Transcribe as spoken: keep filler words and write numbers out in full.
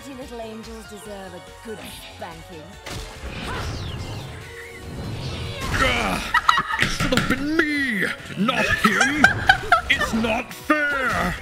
Naughty little angels deserve a good spanking. It should have been me, not him. It's not fair.